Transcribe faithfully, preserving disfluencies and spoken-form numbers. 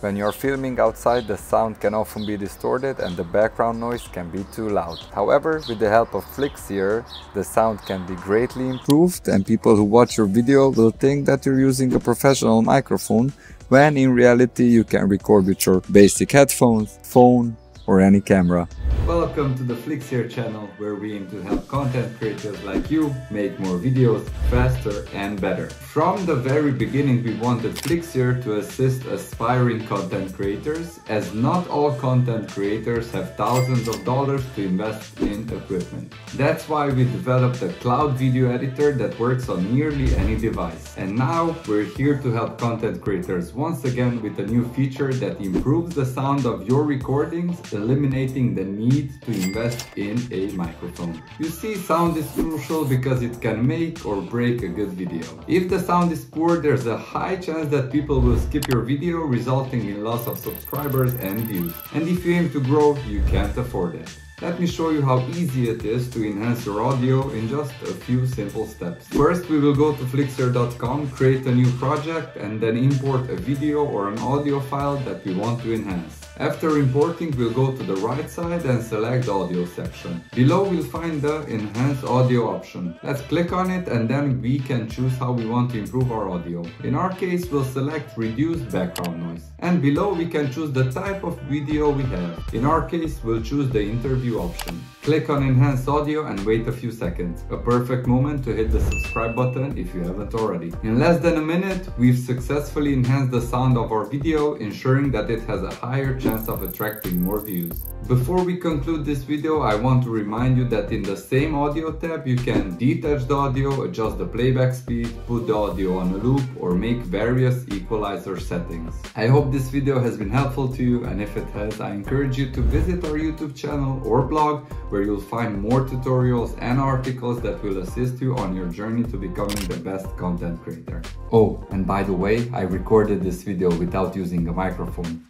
When you're filming outside, the sound can often be distorted and the background noise can be too loud. However, with the help of Flixier, the sound can be greatly improved and people who watch your video will think that you're using a professional microphone, when in reality you can record with your basic headphones, phone or any camera. Welcome to the Flixier channel, where we aim to help content creators like you make more videos faster and better. From the very beginning we wanted Flixier to assist aspiring content creators, as not all content creators have thousands of dollars to invest in equipment. That's why we developed a cloud video editor that works on nearly any device. And now we're here to help content creators once again with a new feature that improves the sound of your recordings, eliminating the need to invest in a microphone. You see, sound is crucial because it can make or break a good video. If the sound is poor, there's a high chance that people will skip your video, resulting in loss of subscribers and views. And if you aim to grow, you can't afford it. Let me show you how easy it is to enhance your audio in just a few simple steps. First, we will go to Flixier dot com, create a new project, and then import a video or an audio file that we want to enhance. After importing, we'll go to the right side and select the audio section. Below we'll find the enhance audio option. Let's click on it and then we can choose how we want to improve our audio. In our case, we'll select reduce background noise. And below we can choose the type of video we have. In our case, we'll choose the interview option. Click on enhance audio and wait a few seconds. A perfect moment to hit the subscribe button if you haven't already. In less than a minute, we've successfully enhanced the sound of our video, ensuring that it has a higher chance of attracting more views. Before we conclude this video, I want to remind you that in the same audio tab you can detach the audio, adjust the playback speed, put the audio on a loop or make various equalizer settings. I hope this video has been helpful to you, and if it has, I encourage you to visit our YouTube channel or blog, where you'll find more tutorials and articles that will assist you on your journey to becoming the best content creator. Oh, and by the way, I recorded this video without using a microphone.